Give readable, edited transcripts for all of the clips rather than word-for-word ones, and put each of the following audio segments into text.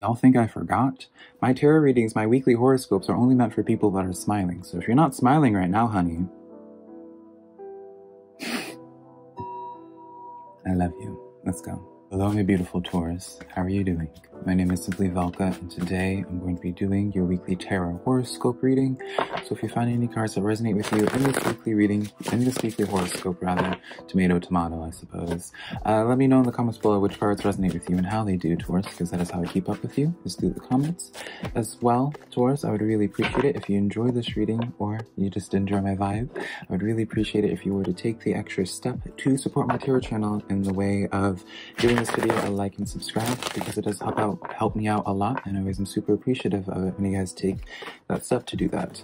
Y'all think I forgot? My tarot readings, my weekly horoscopes are only meant for people that are smiling, so if you're not smiling right now, honey, I love you. Let's go. Hello, my beautiful Taurus. How are you doing? My name is Simply Valka, and today I'm going to be doing your weekly tarot horoscope reading. So if you find any cards that resonate with you in this weekly reading, in this weekly horoscope rather, tomato, tomato, I suppose, let me know in the comments below which cards resonate with you and how they do, Taurus, because that is how I keep up with you, is through the comments. As well, Taurus, I would really appreciate it if you enjoy this reading or you just enjoy my vibe. I would really appreciate it if you were to take the extra step to support my tarot channel in the way of giving this video a like and subscribe, because it does help me out a lot, and always I'm super appreciative of it when you guys take that step to do that.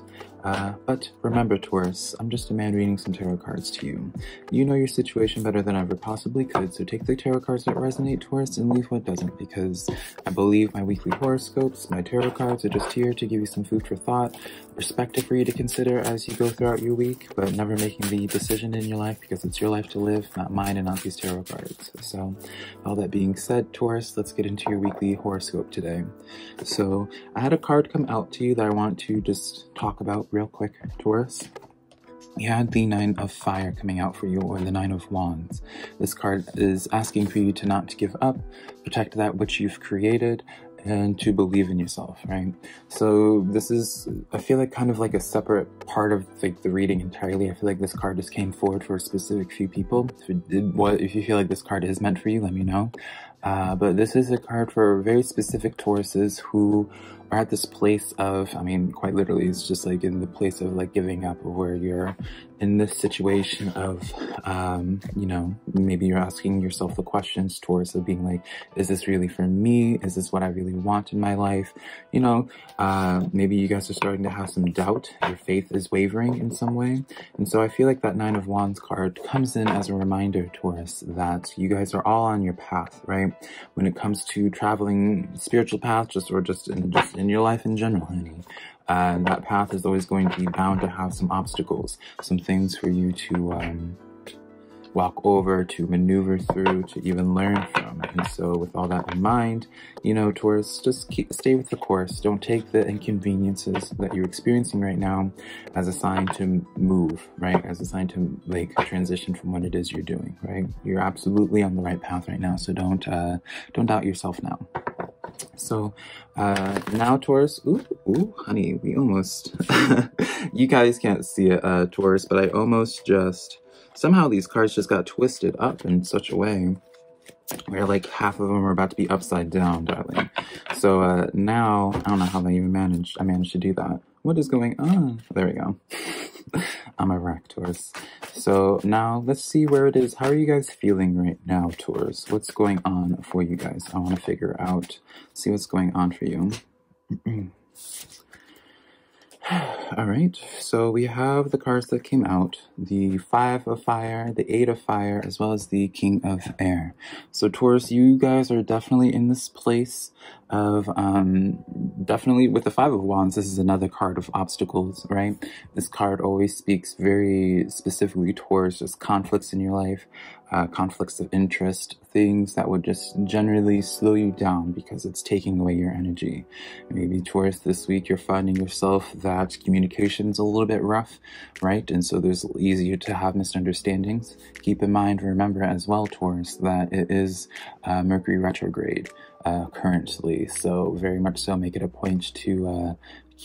But remember, Taurus, I'm just a man reading some tarot cards to you. You know your situation better than I ever possibly could, so take the tarot cards that resonate, Taurus, and leave what doesn't, because I believe my weekly horoscopes, my tarot cards are just here to give you some food for thought, perspective for you to consider as you go throughout your week, but never making the decision in your life, because it's your life to live, not mine and not these tarot cards. So, all that being said, Taurus, let's get into your weekly horoscope today. So, I had a card come out to you that I want to just talk about real quick, Taurus. You had the Nine of Fire coming out for you, or the Nine of Wands. This card is asking for you to not give up, protect that which you've created, and to believe in yourself, right? So this is, I feel like, kind of like a separate part of like the reading entirely. I feel like this card just came forward for a specific few people. If you feel like this card is meant for you, let me know. But this is a card for very specific Tauruses who are at this place of, I mean, quite literally, it's just like in the place of like giving up, where you're in this situation of, you know, maybe you're asking yourself the questions, Taurus, of being like, is this really for me? Is this what I really want in my life? You know, maybe you guys are starting to have some doubt. Your faith is wavering in some way. And so I feel like that Nine of Wands card comes in as a reminder, Taurus, that you guys are all on your path, right? When it comes to traveling spiritual paths, just in your life in general, honey. That path is always going to be bound to have some obstacles, some things for you to walk over, to maneuver through, to even learn from. And so with all that in mind, you know, Taurus, just stay with the course. Don't take the inconveniences that you're experiencing right now as a sign to move, right? As a sign to like transition from what it is you're doing, right? You're absolutely on the right path right now. So don't doubt yourself now. So now, Taurus, ooh, honey, we almost, you guys can't see it, Taurus, but I almost just, somehow these cards just got twisted up in such a way where like half of them are about to be upside down, darling. So now, I don't know how I managed to do that. What is going on? There we go. I'm a wreck, Taurus. So now let's see where it is. How are you guys feeling right now, Taurus? What's going on for you guys? I want to figure out, see what's going on for you. All right, so we have the cards that came out, the Five of Fire, the Eight of Fire, as well as the King of Air. So Taurus, you guys are definitely in this place of, definitely with the Five of Wands, this is another card of obstacles, right? This card always speaks very specifically towards just conflicts in your life, conflicts of interest, things that would just generally slow you down because it's taking away your energy. Maybe Taurus, this week you're finding yourself that communication's a little bit rough, right? And so there's easier to have misunderstandings. Keep in mind, remember as well, Taurus, that it is Mercury retrograde currently, so very much so make it a point to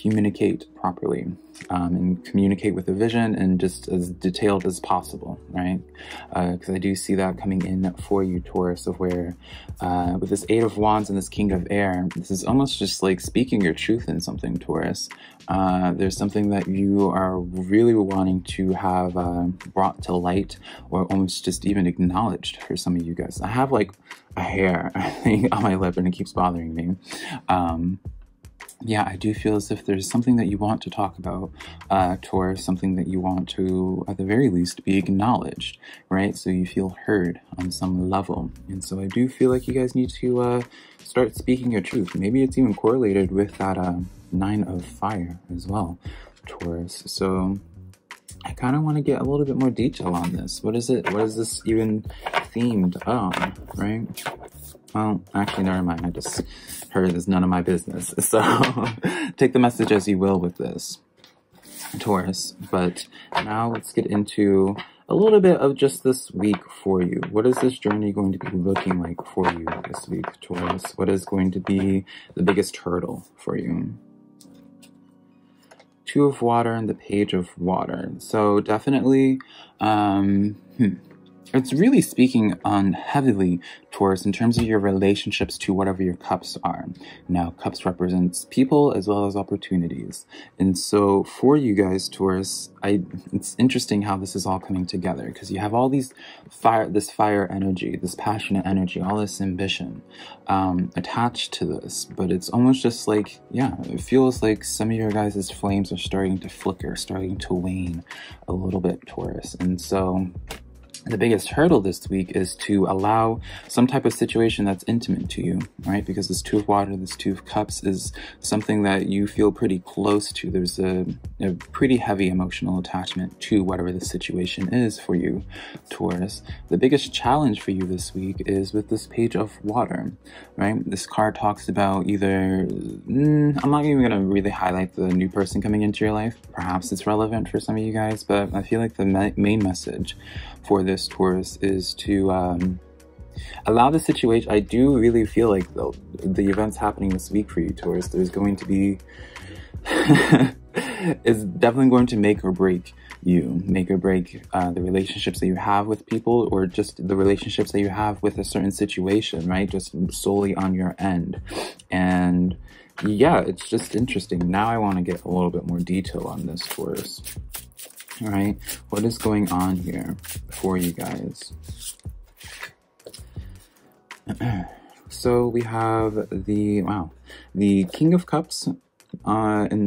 communicate properly and communicate with a vision and just as detailed as possible, right? Because I do see that coming in for you, Taurus, of where with this Eight of Wands and this King of Air, this is almost just like speaking your truth in something, Taurus. There's something that you are really wanting to have brought to light, or almost just even acknowledged for some of you guys. I have like a hair, I think, on my lip, and it keeps bothering me. Yeah, I do feel as if there's something that you want to talk about, Taurus, something that you want to, at the very least, be acknowledged, right? So you feel heard on some level. And so I do feel like you guys need to start speaking your truth. Maybe it's even correlated with that Nine of Fire as well, Taurus. So I kind of want to get a little bit more detail on this. What is it? What is this even themed on, right? Well, actually, never mind. I just heard it's none of my business. So take the message as you will with this, Taurus. But now let's get into a little bit of just this week for you. What is this journey going to be looking like for you this week, Taurus? What is going to be the biggest hurdle for you? Two of Water and the Page of Water. So definitely, it's really speaking on heavily, Taurus, in terms of your relationships to whatever your cups are. Now, cups represents people as well as opportunities. And so for you guys, Taurus, it's interesting how this is all coming together, because you have all these fire energy, this passionate energy, all this ambition attached to this. But it's almost just like, yeah, it feels like some of your guys' flames are starting to flicker, starting to wane a little bit, Taurus. And so the biggest hurdle this week is to allow some type of situation that's intimate to you, right? Because this Two of Water, this Two of Cups is something that you feel pretty close to. There's a pretty heavy emotional attachment to whatever the situation is for you, Taurus. The biggest challenge for you this week is with this Page of Water, right? This card talks about either, I'm not even going to really highlight the new person coming into your life. Perhaps it's relevant for some of you guys, but I feel like the main message for this, Taurus, is to allow the situation. I do really feel like the events happening this week for you, Taurus, there's going to be it's definitely going to make or break you, the relationships that you have with people, or just the relationships that you have with a certain situation, right? Just solely on your end. And yeah, it's just interesting. Now I want to get a little bit more detail on this, Taurus. All right, what is going on here for you guys? So we have the King of Cups in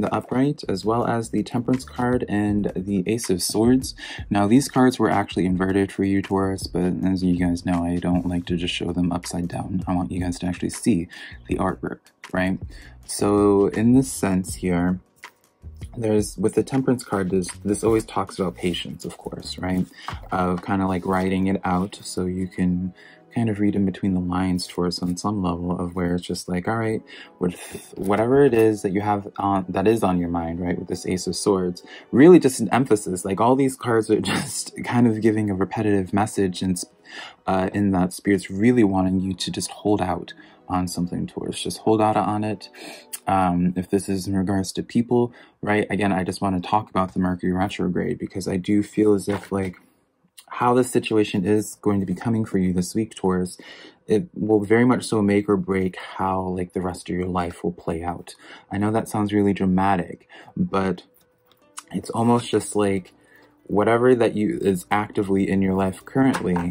the upright, as well as the Temperance card and the Ace of Swords. Now, these cards were actually inverted for you, Taurus, but as you guys know, I don't like to just show them upside down. I want you guys to actually see the artwork, right? So in this sense here, there's, with the Temperance card, this always talks about patience, of course, right? Of kind of like writing it out, so you can kind of read in between the lines, Taurus, on some level, of where it's just like, all right, with whatever it is that you have on, that is on your mind, right? With this Ace of Swords, really just an emphasis, like all these cards are just kind of giving a repetitive message, and in that, Spirit's really wanting you to just hold out on something, Taurus. Just hold out on it. If this is in regards to people, right? Again, I just want to talk about the Mercury retrograde, because I do feel as if, like, how this situation is going to be coming for you this week, Taurus, it will very much so make or break how, like, the rest of your life will play out. I know that sounds really dramatic, but it's almost just like whatever that is actively in your life currently,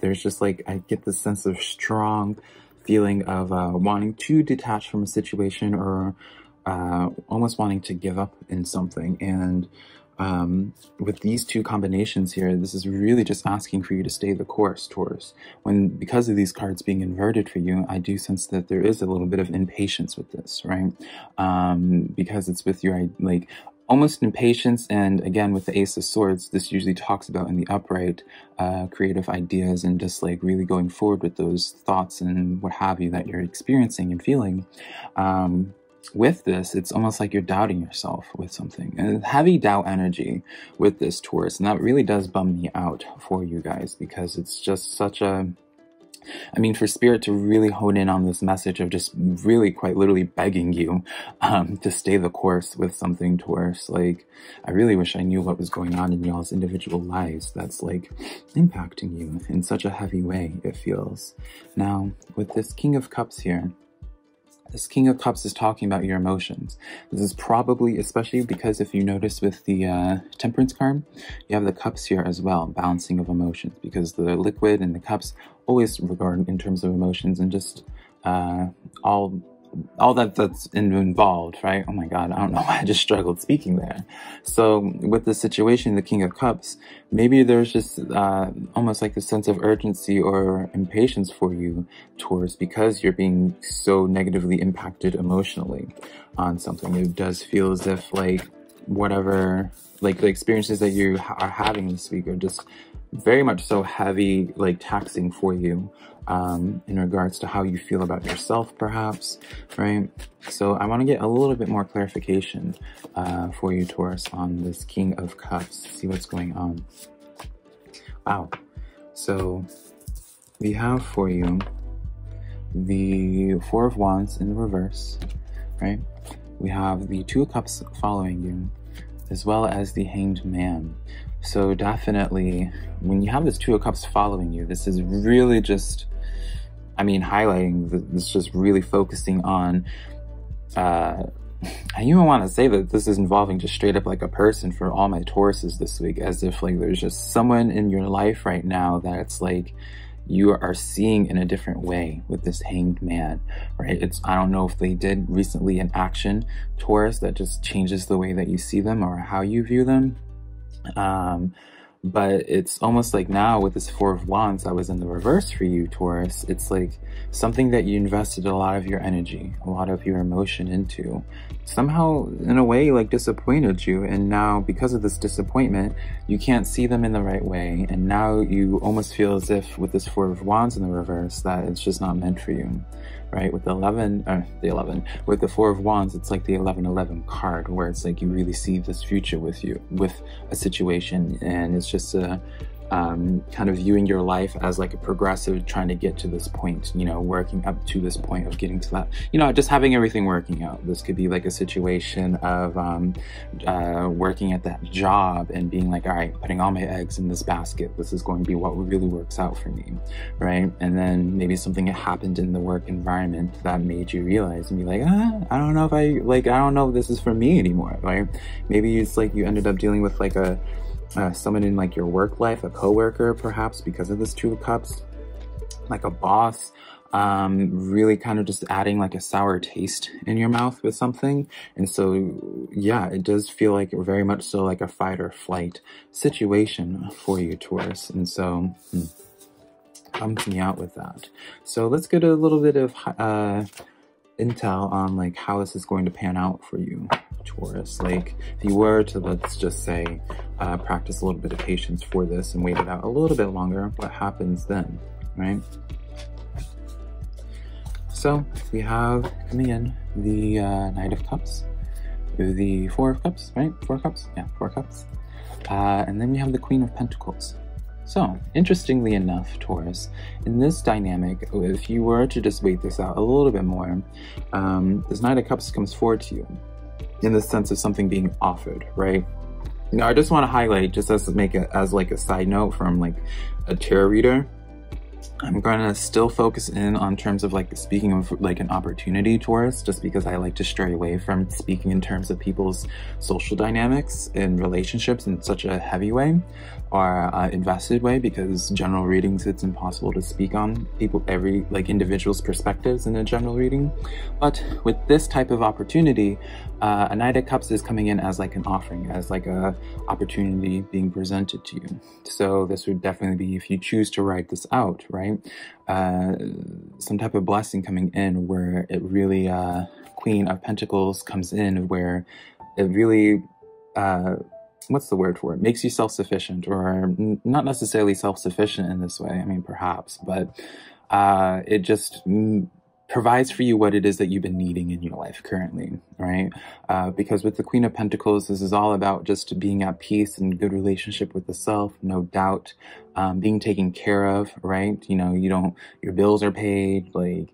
there's just like, I get this sense of strong feeling of wanting to detach from a situation, or almost wanting to give up in something. And with these two combinations here, this is really just asking for you to stay the course, Taurus. Because of these cards being inverted for you, I do sense that there is a little bit of impatience with this, right? Because it's with your, like, almost impatience, and again, with the Ace of Swords, this usually talks about in the upright creative ideas, and just like really going forward with those thoughts and what have you that you're experiencing and feeling. With this, it's almost like you're doubting yourself with something, and heavy doubt energy with this, Taurus, and that really does bum me out for you guys, because it's just such a, I mean, for Spirit to really hone in on this message of just really quite literally begging you to stay the course with something, Taurus. Like, I really wish I knew what was going on in y'all's individual lives that's, like, impacting you in such a heavy way, it feels. Now, with this King of Cups here, this King of Cups is talking about your emotions. This is probably, especially because if you notice with the Temperance card, you have the cups here as well, balancing of emotions, because the liquid and the cups always regard in terms of emotions and just all that's involved, right? Oh my God, I don't know why I just struggled speaking there. So with the situation, the King of Cups, maybe there's just almost like a sense of urgency or impatience for you, Taurus, because you're being so negatively impacted emotionally on something. It does feel as if, like, whatever, like, the experiences that you are having this week are just very much so heavy, like taxing for you in regards to how you feel about yourself, perhaps, right? So I want to get a little bit more clarification for you, Taurus, on this King of Cups. See what's going on. Wow. So we have for you the Four of Wands in the reverse, right? We have the Two of Cups following you, as well as the Hanged Man. So definitely, when you have this Two of Cups following you, this is really just, I mean, highlighting, this just really focusing on, I even want to say that this is involving just straight up like a person for all my Tauruses this week, as if like there's just someone in your life right now that it's like, you are seeing in a different way with this Hanged Man, right? It's, I don't know if they did recently an action, Taurus, that just changes the way that you see them or how you view them. But it's almost like now with this Four of Wands that was in the reverse for you, Taurus, it's like something that you invested a lot of your energy, a lot of your emotion into, somehow in a way like disappointed you. And now because of this disappointment, you can't see them in the right way. And now you almost feel as if with this Four of Wands in the reverse that it's just not meant for you, right? With the Four of Wands, it's like the 11-11 card where it's like you really see this future with you, with a situation, and it's just a kind of viewing your life as like a progressive, trying to get to this point, you know, working up to this point of getting to that, you know, just having everything working out. This could be like a situation of working at that job and being like, all right, putting all my eggs in this basket, this is going to be what really works out for me, right? And then maybe something that happened in the work environment that made you realize and be like, I don't know if I don't know if this is for me anymore, right? Maybe it's like you ended up dealing with like a someone in like your work life, a coworker perhaps, because of this Two of Cups, like a boss, really kind of just adding like a sour taste in your mouth with something. And so, yeah, it does feel like very much so like a fight or flight situation for you, Taurus. And so, helps me out with that. So let's get a little bit of intel on like how this is going to pan out for you, Taurus. Like if you were to, let's just say, practice a little bit of patience for this and wait it out a little bit longer, what happens then, right? So we have coming in the Knight of Cups, the Four of Cups, right? Four Cups, yeah, Four Cups. And then we have the Queen of Pentacles. So, interestingly enough, Taurus, in this dynamic, if you were to just wait this out a little bit more, this Knight of Cups comes forward to you in the sense of something being offered, right? Now, I just want to highlight, just as make it as like a side note from like a tarot reader, I'm gonna still focus in on terms of like speaking of like an opportunity, Taurus, just because I like to stray away from speaking in terms of people's social dynamics and relationships in such a heavy way or invested way, because general readings, it's impossible to speak on people, every like individual's perspectives in a general reading. But with this type of opportunity, a Knight of Cups is coming in as like an offering, as like a opportunity being presented to you. So this would definitely be, if you choose to write this out, right, some type of blessing coming in where it really, Queen of Pentacles comes in where it really, what's the word for it? Makes you self-sufficient, or not necessarily self-sufficient in this way. I mean, perhaps, but it just provides for you what it is that you've been needing in your life currently, right? Because with the Queen of Pentacles, this is all about just being at peace and good relationship with the self, no doubt, being taken care of, right? You know, you don't, your bills are paid, like,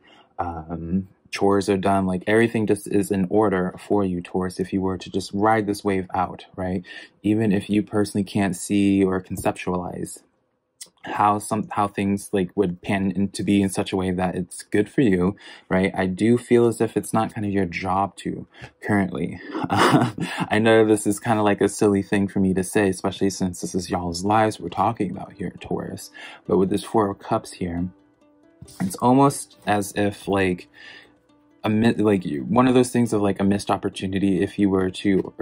chores are done, like everything just is in order for you, Taurus, if you were to just ride this wave out, right? Even if you personally can't see or conceptualize how things like would pan into be in such a way that it's good for you, right? I do feel as if it's not kind of your job to currently. I know this is kind of like a silly thing for me to say, especially since this is y'all's lives we're talking about here, Taurus. But with this Four of Cups here, it's almost as if like one of those things of like a missed opportunity if you were to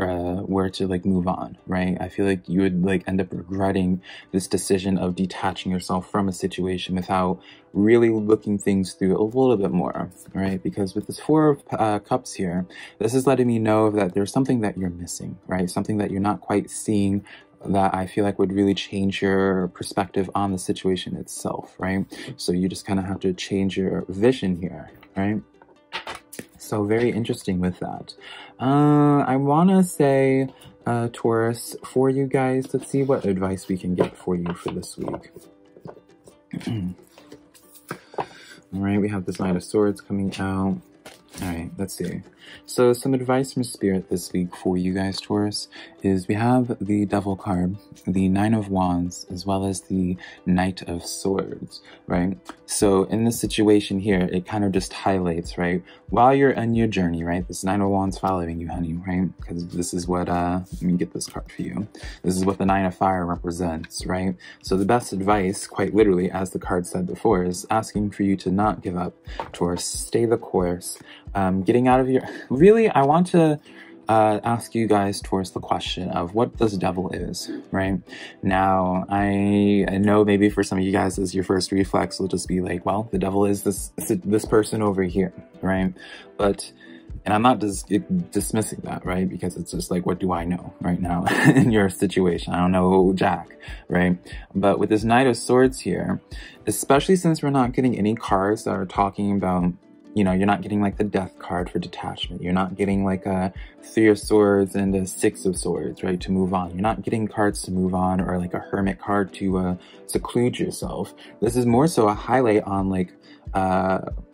like move on, right? I feel like you would like end up regretting this decision of detaching yourself from a situation without really looking things through a little bit more, right? Because with this Four of Cups here, this is letting me know that there's something that you're missing, right? Something that you're not quite seeing that I feel like would really change your perspective on the situation itself, right? So you just kind of have to change your vision here, right? So very interesting with that. I want to say, Taurus, for you guys, let's see what advice we can get for you for this week. All right, we have this Knight of Swords coming out. All right, let's see. So some advice from Spirit this week for you guys, Taurus, is we have the Devil card, the Nine of Wands, as well as the Knight of Swords, right? So in this situation here, it kind of just highlights, right? While you're on your journey, right? This Nine of Wands following you, honey, right? Because this is what, let me get this card for you. This is what the Nine of Fire represents, right? So the best advice, quite literally, as the card said before, is asking for you to not give up, Taurus, stay the course. Getting out of your... Really, I want to ask you guys towards the question of what this devil is, right? Now, I know maybe for some of you guys, as your first reflex will just be like, well, the devil is this person over here, right? But... and I'm not dismissing that, right? Because it's just like, what do I know right now in your situation? I don't know jack, right? But with this Knight of Swords here, especially since we're not getting any cards that are talking about, you know, you're not getting like the Death card for detachment. You're not getting like a Three of Swords and a Six of Swords, right, to move on. You're not getting cards to move on or like a Hermit card to seclude yourself. This is more so a highlight on like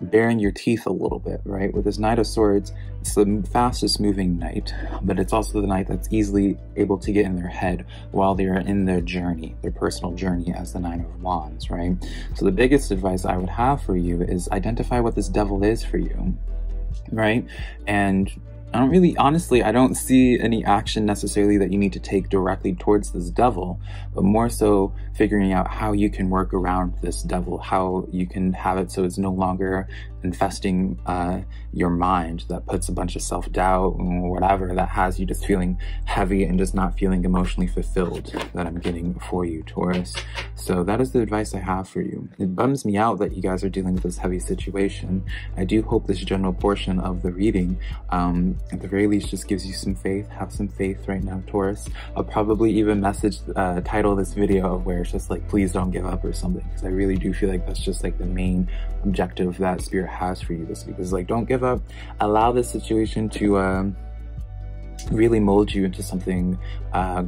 baring your teeth a little bit, right? With this Knight of Swords, it's the fastest moving knight, but it's also the knight that's easily able to get in their head while they're in their journey, their personal journey as the Nine of Wands, right? So the biggest advice I would have for you is identify what this devil is for you, right? And I don't really, honestly, I don't see any action necessarily that you need to take directly towards this devil, but more so figuring out how you can work around this devil, how you can have it so it's no longer infesting your mind that puts a bunch of self-doubt or whatever that has you just feeling heavy and just not feeling emotionally fulfilled that I'm getting for you, Taurus. So that is the advice I have for you. It bums me out that you guys are dealing with this heavy situation. I do hope this general portion of the reading at the very least just gives you some faith. Have some faith right now, Taurus. I'll probably even title this video where it's just like, please don't give up or something, because I really do feel like that's just like the main objective that Spirit has for you this week, is like, don't give up. Allow this situation to really mold you into something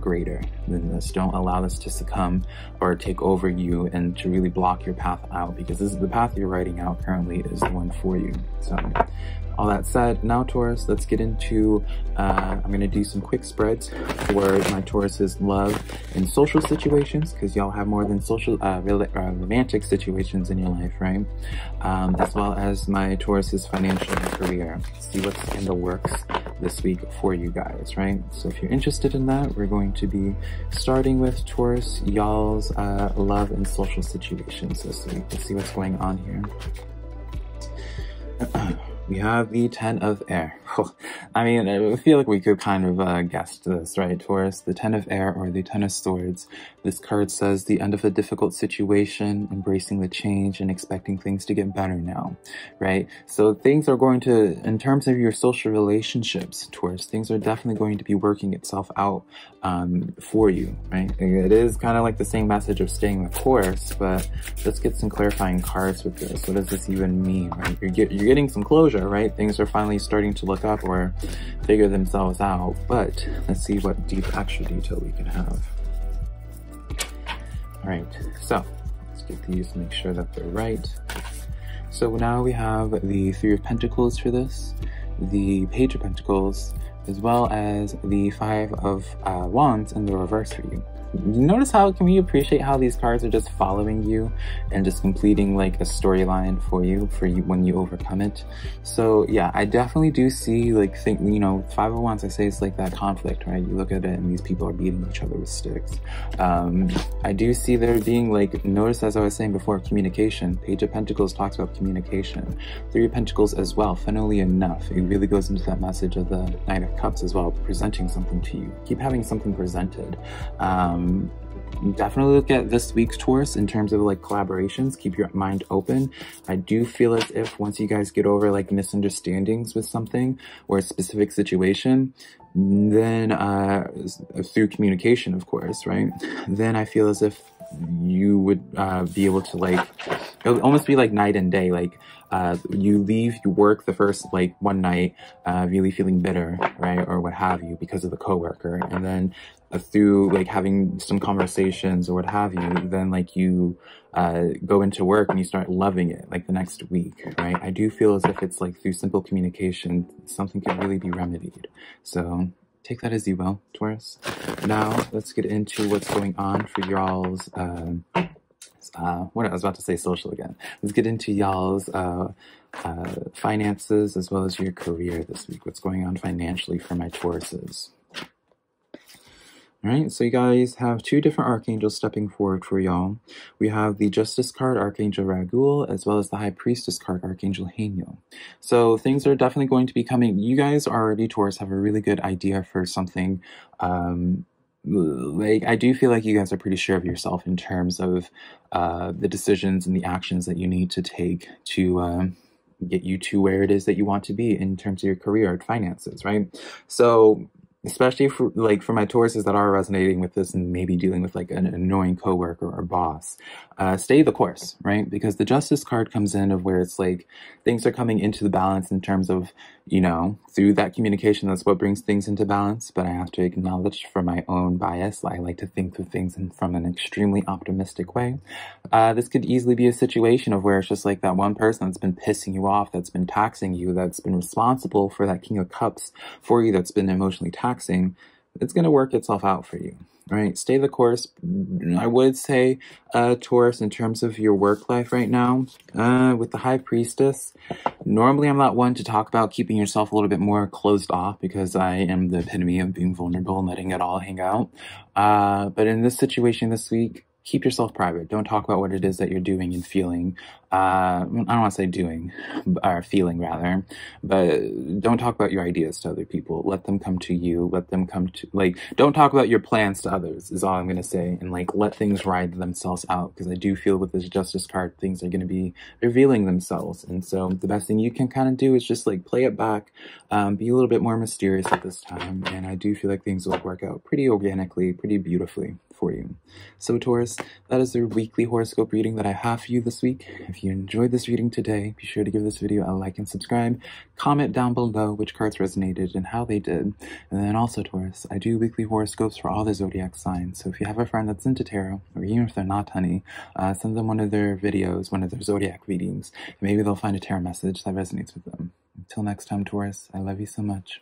greater than this. Don't allow this to succumb or take over you and to really block your path out, because this is the path you're writing out currently is the one for you. So all that said, now Taurus, let's get into, I'm going to do some quick spreads for my Taurus's love and social situations, because y'all have more than social, romantic situations in your life, right? As well as my Taurus's financial career. Let's see what's in the works this week for you guys, right? So if you're interested in that, we're going to be starting with Taurus, y'all's love and social situations this week. Let's see what's going on here. We have the Ten of Air. I mean, I feel like we could kind of guess this, right, Taurus? The Ten of Air or the Ten of Swords. This card says the end of a difficult situation, embracing the change and expecting things to get better now, right? So things are going to, in terms of your social relationships, Taurus, things are definitely going to be working itself out for you, right? It is kind of like the same message of staying the course, but let's get some clarifying cards with this. What does this even mean, right? You're getting some closure, right? Things are finally starting to look up or figure themselves out, but let's see what extra detail we can have. All right, so let's get these, make sure that they're right. So now we have the Three of Pentacles for this, the Page of Pentacles, as well as the Five of Wands in the reverse for you. Notice how, can we appreciate how these cards are just following you and just completing like a storyline for you when you overcome it? So yeah, I definitely do see, like, think, you know, Five of Wands, I say it's like that conflict, right? You look at it and these people are beating each other with sticks. I do see there being, like, notice, as I was saying before, communication. Page of Pentacles talks about communication. Three of Pentacles as well, funnily enough, it really goes into that message of the Knight of Cups as well, presenting something to you. Keep having something presented. Definitely look at this week's, Taurus, in terms of like collaborations. Keep your mind open. I do feel as if once you guys get over like misunderstandings with something or a specific situation, then through communication, of course, right? Then I feel as if you would be able to, like, it would almost be like night and day. Like, you leave, you work the first, like, one night really feeling bitter, right, or what have you, because of the coworker, and then through, like, having some conversations or what have you, then, like, you go into work and you start loving it, like, the next week, right? I do feel as if it's, like, through simple communication, something can really be remedied. So take that as you will, Taurus. Now, let's get into what's going on for y'all's, what I was about to say, social again. Let's get into y'all's finances as well as your career this week. What's going on financially for my Tauruses? All right, so you guys have two different archangels stepping forward for y'all. We have the Justice card, Archangel Raguel, as well as the High Priestess card, Archangel Haniel. So things are definitely going to be coming. You guys already, Taurus, have a really good idea for something. Like, I do feel like you guys are pretty sure of yourself in terms of the decisions and the actions that you need to take to get you to where it is that you want to be in terms of your career or finances, right? So especially for, like, for my Tauruses that are resonating with this and maybe dealing with, like, an annoying coworker or boss, stay the course, right? Because the Justice card comes in of where it's like things are coming into the balance in terms of, you know, through that communication, that's what brings things into balance. But I have to acknowledge for my own bias, I like to think through things from an extremely optimistic way. This could easily be a situation of where it's just like that one person that's been pissing you off, that's been taxing you, that's been responsible for that King of Cups for you, that's been emotionally taxing. It's going to work itself out for you, right? Stay the course. I would say, Taurus, in terms of your work life right now, with the High Priestess, normally I'm not one to talk about keeping yourself a little bit more closed off because I am the epitome of being vulnerable and letting it all hang out. But in this situation this week, keep yourself private. Don't talk about what it is that you're doing and feeling. I don't want to say doing, or feeling rather, but don't talk about your ideas to other people. Let them come to you. Let them come to, like, don't talk about your plans to others is all I'm going to say. And, like, let things ride themselves out, because I do feel with this Justice card, things are going to be revealing themselves. And so the best thing you can kind of do is just, like, play it back, be a little bit more mysterious at this time. And I do feel like things will work out pretty organically, pretty beautifully for you. So Taurus, that is the weekly horoscope reading that I have for you this week. If you enjoyed this reading today, be sure to give this video a like and subscribe. Comment down below which cards resonated and how they did. And then also, Taurus, I do weekly horoscopes for all the zodiac signs. So if you have a friend that's into tarot, or even if they're not, honey, send them one of their videos, one of their zodiac readings. And maybe they'll find a tarot message that resonates with them. Until next time, Taurus, I love you so much.